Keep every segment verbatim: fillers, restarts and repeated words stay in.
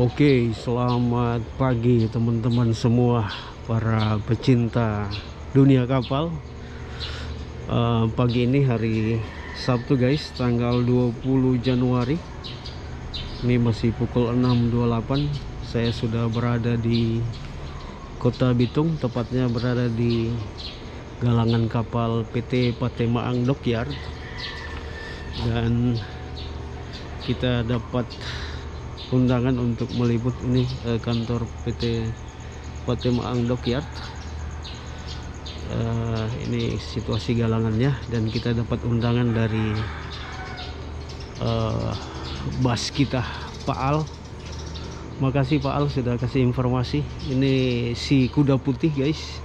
Oke, selamat pagi teman-teman semua para pecinta dunia kapal. uh, Pagi ini hari Sabtu guys, tanggal dua puluh Januari. Ini masih pukul enam dua puluh delapan. Saya sudah berada di Kota Bitung, tepatnya berada di galangan kapal P T Patema Angdokiat. Dan kita dapat undangan untuk meliput ini eh, kantor P T Patema Angdokiat. Eh, ini situasi galangannya, dan kita dapat undangan dari eh, bas kita, Pak Al. Makasih Pak Al sudah kasih informasi. Ini si Kuda Putih guys,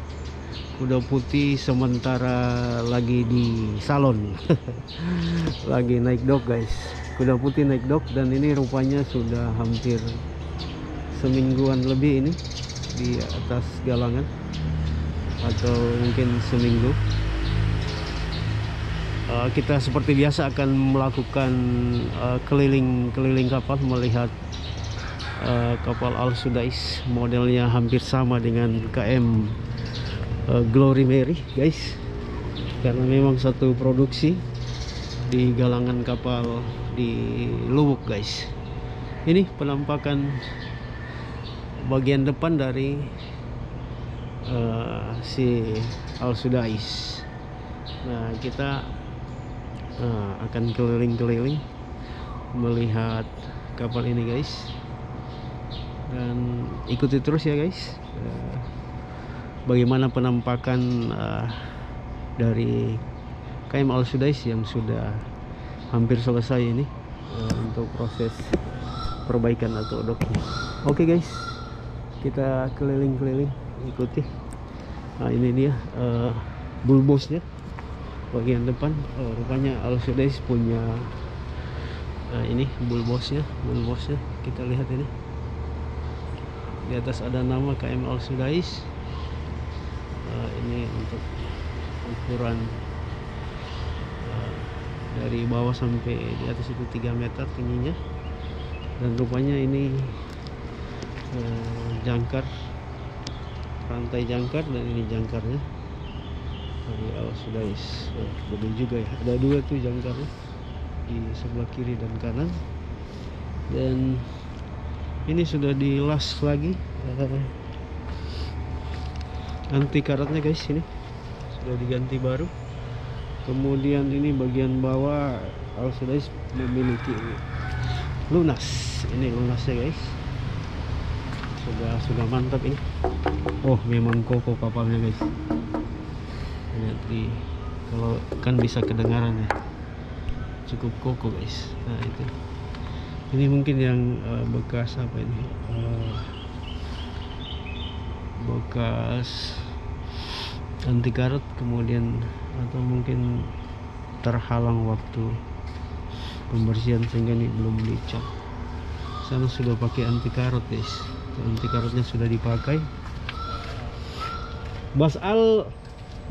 Kuda Putih sementara lagi di salon lagi naik dok guys. Kuda Putih naik dok, dan ini rupanya sudah hampir semingguan lebih ini di atas galangan, atau mungkin seminggu. Uh, kita seperti biasa akan melakukan keliling-keliling uh, kapal, melihat uh, kapal Al Sudais. Modelnya hampir sama dengan K M uh, Glory Mary guys, karena memang satu produksi di galangan kapal di Lubuk guys. Ini penampakan bagian depan dari uh, si Al Sudais. Nah, kita uh, akan keliling-keliling melihat kapal ini guys, dan ikuti terus ya guys uh, bagaimana penampakan uh, dari K M Al Sudais yang sudah hampir selesai ini uh, untuk proses perbaikan atau docking. Oke guys, kita keliling-keliling, ikuti. Nah, ini dia uh, bulbosnya bagian depan. Uh, rupanya Al Sudais punya uh, ini bulbosnya, bulbosnya kita lihat ini. Di atas ada nama K M Al Sudais. Uh, ini untuk ukuran dari bawah sampai di atas itu tiga meter tingginya, dan rupanya ini eh, jangkar, rantai jangkar, dan ini jangkarnya dari Al Sudais. Eh, gede juga ya, ada dua tuh jangkarnya di sebelah kiri dan kanan. Dan ini sudah dilas lagi eh, anti karatnya guys, ini sudah diganti baru. Kemudian ini bagian bawah Al Sudais memiliki lunas, ini lunasnya guys, sudah sudah mantap ini. Oh, memang kokoh kapalnya guys. Lihat di, kalau kan bisa kedengaran ya, cukup kokoh guys. Nah itu, ini mungkin yang uh, bekas apa ini? Uh, bekas anti karat, kemudian atau mungkin terhalang waktu pembersihan sehingga ini belum dicat. Sana sudah pakai anti karot guys, anti karotnya sudah dipakai. Bas Al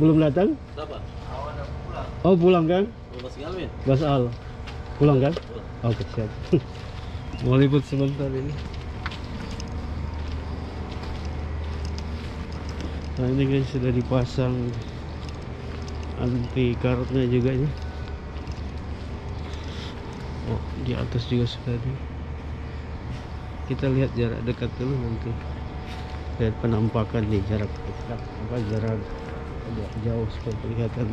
belum datang? Oh pulang kan? Bas Al pulang kan? Oke siap. Mau liput sebentar ini. Nah ini guys, sudah dipasang anti karatnya juga ini. Oh, di atas juga sudah ada. Kita lihat jarak dekat dulu, nanti lihat penampakan di jarak dekat apa jarak agak jauh supaya kelihatan.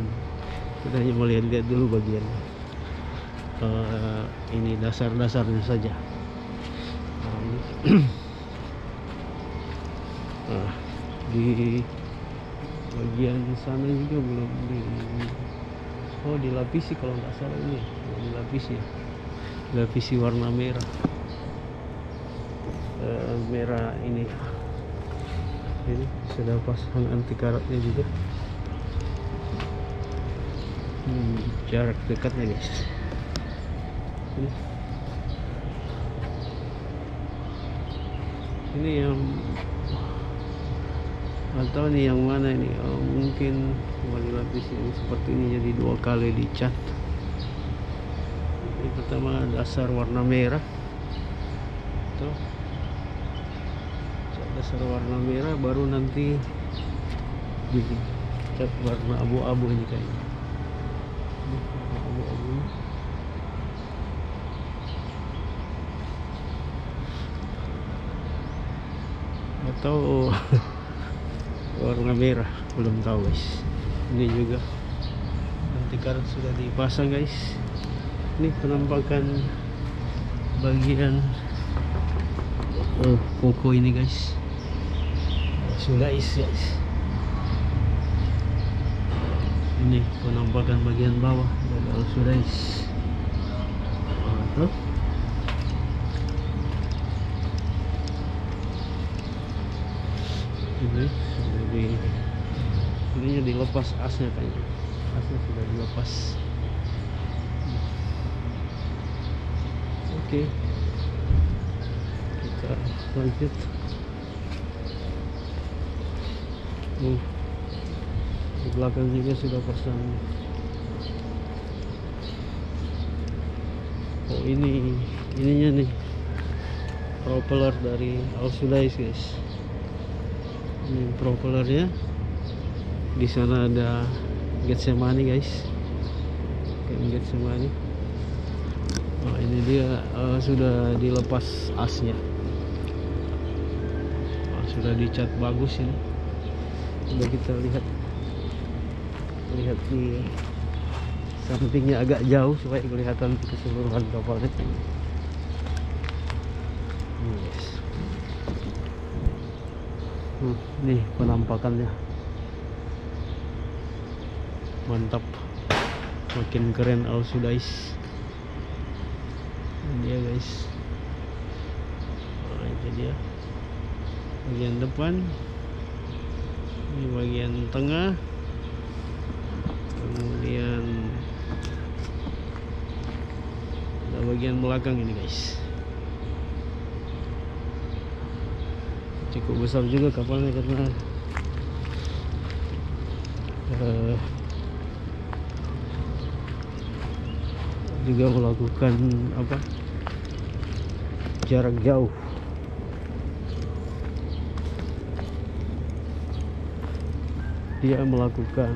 Kita hanya mau lihat-lihat dulu bagian uh, ini, dasar-dasarnya saja. Nah, di bagian sana juga belum di, oh dilapisi kalau nggak salah ini, dilapisi ya, dilapisi warna merah, e, merah ini. Ini sudah pasang anti karatnya juga. Hmm, jarak dekatnya guys. Ini, ini yang atau nih yang mana ini? Oh, mungkin wali lapis yang seperti ini jadi dua kali dicat. Ini pertama dasar warna merah, tuh dasar warna merah, baru nanti bikin cat warna abu-abu ini kayaknya. Abu-abu. Atau warna merah, belum tahu guys. Ini juga nanti karet sudah dipasang guys. Ini penampakan bagian oh, koko ini guys, Auslayce guys. Ini penampakan bagian bawah dari Auslayce. Nah, ini sudah di, ini dilepas asnya kayaknya, asnya sudah dilepas. Oke. Okay. Lanjut. Nih, di belakang juga sudah pasang. Oh ini, ininya nih, propeller dari Auslayce guys. Ini propellernya. Di sana ada Getsemani guys. Kayak Getsemani. Oh ini dia uh, sudah dilepas asnya. Sudah dicat bagus ini. Coba kita lihat lihat di sampingnya agak jauh supaya kelihatan keseluruhan kapalnya. Yes. Hmm, nih penampakannya mantap, makin keren Auslayce dia guys. Nah, itu dia bagian depan, ini bagian tengah, kemudian ada bagian belakang ini guys. Cukup besar juga kapalnya karena uh, juga melakukan apa jarak jauh. Dia melakukan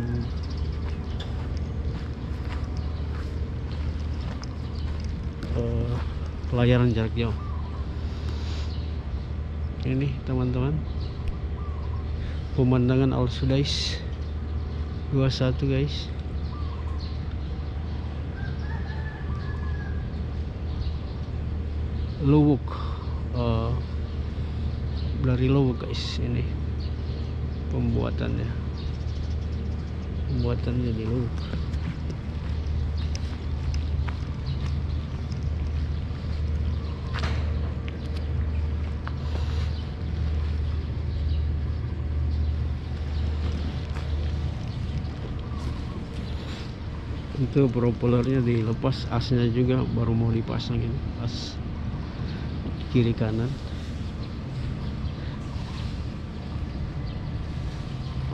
uh, pelayaran jarak jauh. Ini teman-teman, pemandangan Auslayce dua puluh satu guys. Lubuk, uh, dari Lubuk guys. Ini pembuatannya. Buatannya di Lubuk. Itu propellernya dilepas, asnya juga baru mau dipasangin, as kiri kanan.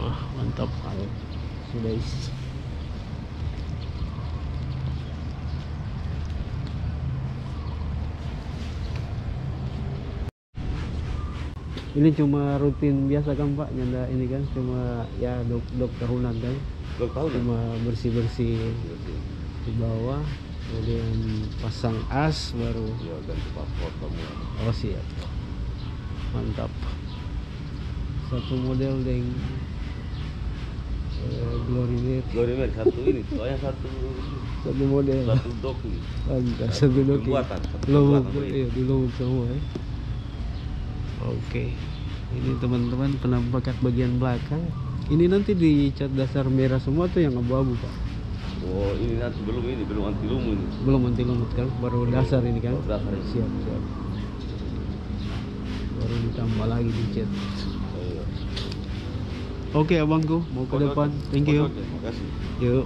Wah, mantap banget. Sudah isi. Ini cuma rutin biasa kan Pak, nyanda ini kan cuma ya dok dok tahunan kan. Dok tahunan. Cuma bersih bersih di bawah, kemudian pasang as baru. Ya, dan paspor kamu. Oh siap. Mantap. Satu model deng. Glory Mary. Glory Mary satu ini, soalnya satu satu model. Satu dok ini. Anda satu dok. Buatan. Lubuk, iya, di Lubuk semua ya. Oke. Ini teman-teman penampakan bagian belakang. Ini nanti dicat dasar merah semua tuh yang abu-abu, Pak. Oh, ini nanti belum ini, belum anti lumut. Belum anti lumut kan, baru dasar ini kan. Dasar siap, siap. Baru ditambah lagi dicat. Oke okay, abangku, mau ke depan. Thank you. Yuk,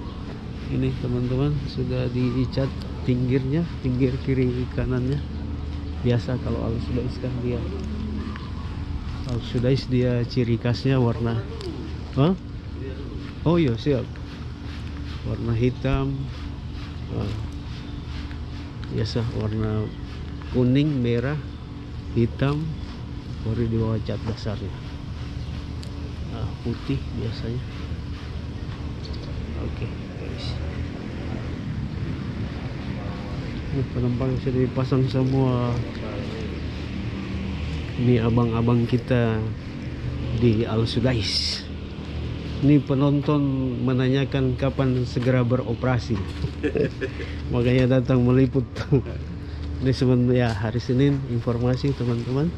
ini teman-teman sudah dicat pinggirnya, pinggir kiri kanannya. Biasa kalau Auslayce kan dia, Auslayce dia ciri khasnya warna, huh? Oh iya siap, warna hitam, uh, biasa warna kuning, merah, hitam, Glory di bawah cat dasarnya. Nah, putih biasanya. Oke, okay, guys. Ini penumpang sudah dipasang semua. Ini abang-abang kita di Al Sudais. Ini penonton menanyakan kapan segera beroperasi. Makanya datang meliput. Ini sebenarnya hari Senin, informasi teman-teman.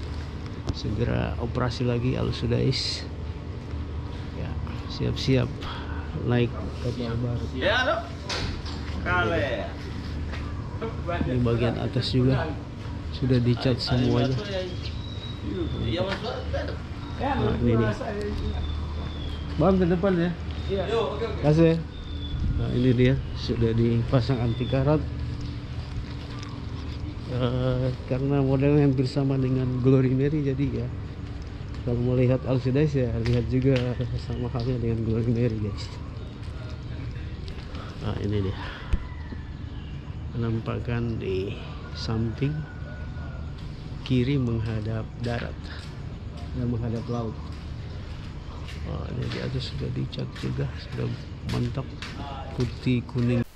Segera operasi lagi Al Sudais. Ya, siap-siap naik kapal baru. Ini bagian atas juga sudah dicat semuanya. Nah, ini nih. Bang ke depan ya. Kasih. Nah, ini dia sudah dipasang anti karat. Uh, karena modelnya hampir sama dengan Glory Mary, jadi ya kalau mau lihat Al Sudais ya lihat juga sama halnya dengan Glory Mary, guys. Nah, ini dia penampakan di samping kiri menghadap darat dan menghadap laut. Oh, ini di atas sudah dicat juga, sudah mantap putih kuning.